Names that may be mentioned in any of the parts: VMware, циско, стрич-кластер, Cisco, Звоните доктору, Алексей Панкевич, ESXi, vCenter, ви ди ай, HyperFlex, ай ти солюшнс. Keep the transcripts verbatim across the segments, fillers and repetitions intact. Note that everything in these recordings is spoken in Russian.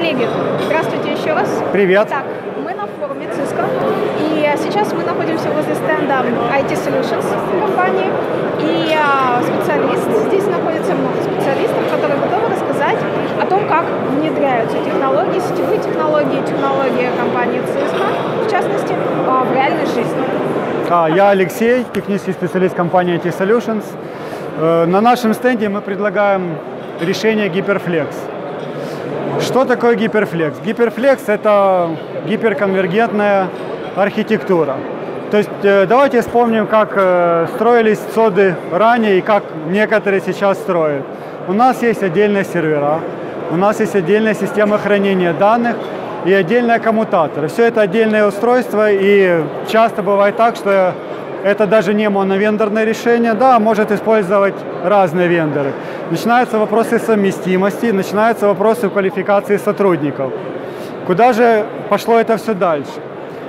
Коллеги, здравствуйте еще раз. Привет. Итак, мы на форуме Cisco, и сейчас мы находимся возле стенда ай ти солюшнс компании, и специалист, здесь находится много специалистов, которые готовы рассказать о том, как внедряются технологии, сетевые технологии, технологии компании Cisco, в частности, в реальной жизни. А, я Алексей, технический специалист компании ай ти солюшнс. На нашем стенде мы предлагаем решение HyperFlex. Что такое HyperFlex? HyperFlex – это гиперконвергентная архитектура. То есть давайте вспомним, как строились цоды ранее и как некоторые сейчас строят. У нас есть отдельные сервера, у нас есть отдельная система хранения данных и отдельные коммутаторы. Все это отдельное устройство, и часто бывает так, что это даже не моновендорное решение, да, может использовать разные вендоры. Начинаются вопросы совместимости, начинаются вопросы квалификации сотрудников. Куда же пошло это все дальше?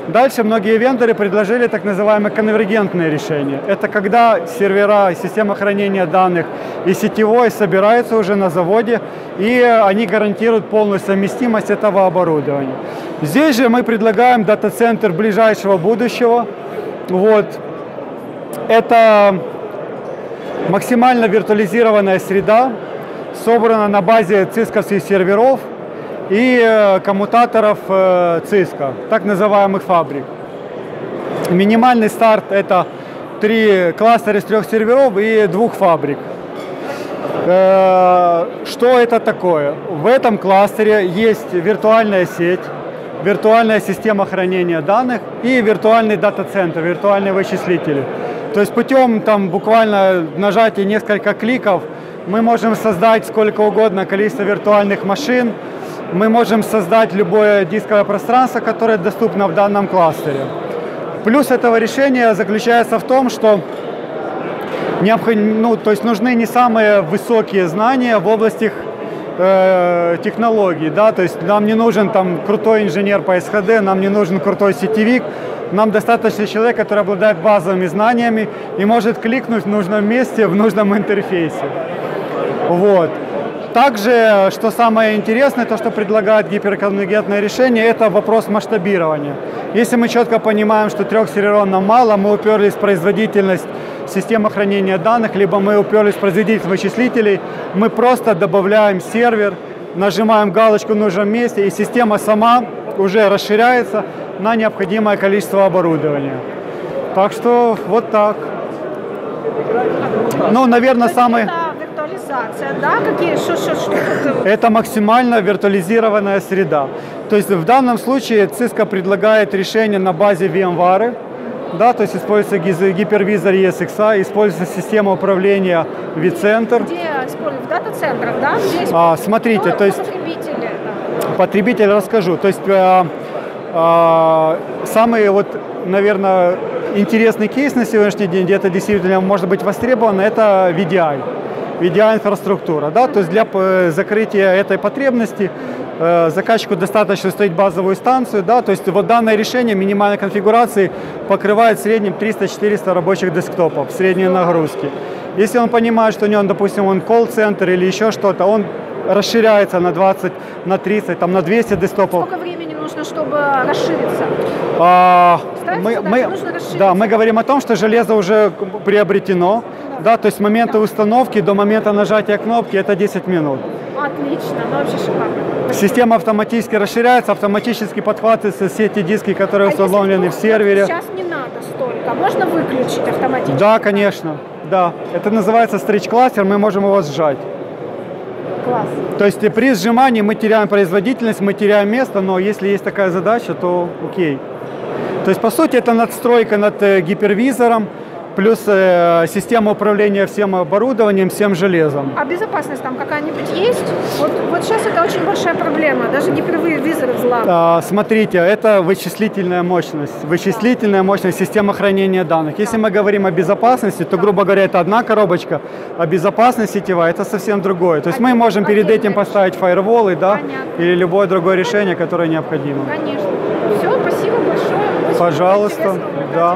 Дальше многие вендоры предложили так называемые конвергентные решения. Это когда сервера, система хранения данных и сетевой собираются уже на заводе, и они гарантируют полную совместимость этого оборудования. Здесь же мы предлагаем дата-центр ближайшего будущего. Вот. Это максимально виртуализированная среда, собрана на базе цисковских серверов и коммутаторов Cisco, так называемых фабрик. Минимальный старт – это три кластера из трех серверов и двух фабрик. Что это такое? В этом кластере есть виртуальная сеть, виртуальная система хранения данных и виртуальный дата-центр, виртуальные вычислители. То есть путем там, буквально нажатия несколько кликов мы можем создать сколько угодно количество виртуальных машин, мы можем создать любое дисковое пространство, которое доступно в данном кластере. Плюс этого решения заключается в том, что необходимо, ну, то есть нужны не самые высокие знания в области технологий, да, то есть нам не нужен там крутой инженер по эс ха дэ, нам не нужен крутой сетевик, нам достаточно человек, который обладает базовыми знаниями и может кликнуть в нужном месте, в нужном интерфейсе. Вот. Также, что самое интересное, то, что предлагает гиперконвергентное решение, это вопрос масштабирования. Если мы четко понимаем, что трех серверов нам мало, мы уперлись в производительность системы хранения данных, либо мы уперлись в производительность вычислителей, мы просто добавляем сервер, нажимаем галочку в нужном месте, и система сама уже расширяется на необходимое количество оборудования. Так что вот так. Ну, наверное, самый... Да? Какие? Шо, шо, шо. Это максимально виртуализированная среда. То есть в данном случае Cisco предлагает решение на базе VMware, да, то есть используется гипервизор ESXi, используется система управления vCenter. Где используют? В дата-центрах, да? А, смотрите, ну, то есть... Потребители. Да. Потребитель расскажу. То есть а, а, самый, вот, наверное, интересный кейс на сегодняшний день, где это действительно может быть востребовано, это ви ди ай. ви ди ай-инфраструктура, да, то есть для закрытия этой потребности э, заказчику достаточно установить базовую станцию, да, то есть вот данное решение минимальной конфигурации покрывает в среднем триста-четыреста рабочих десктопов, средние нагрузки. Если он понимает, что у него, допустим, он колл-центр или еще что-то, он расширяется на двадцать, на тридцать, там, на двести десктопов. Сколько времени нужно, чтобы расшириться? А, мы, да, мы, нужно расшириться? Да, мы говорим о том, что железо уже приобретено. Да, то есть с момента установки до момента нажатия кнопки это десять минут. Отлично, ну вообще шикарно. Система автоматически расширяется, автоматически подхватываются все эти диски, которые а установлены в сервере. Сейчас не надо столько, можно выключить автоматически? Да, конечно, да. Это называется стрич-кластер, мы можем его сжать. Класс. То есть при сжимании мы теряем производительность, мы теряем место, но если есть такая задача, то окей. То есть по сути это надстройка над гипервизором, плюс э, система управления всем оборудованием, всем железом. А безопасность там какая-нибудь есть? Вот, вот сейчас это очень большая проблема, даже гипервизоры взламывают. А, смотрите, это вычислительная мощность, вычислительная да. мощность системы хранения данных. Если да. мы говорим о безопасности, то, да. грубо говоря, это одна коробочка, а безопасность сетевая – это совсем другое. То есть а мы можем перед этим поставить фаерволы, да, или любое другое решение, которое необходимо. Конечно. Все, спасибо большое. Очень Пожалуйста, да.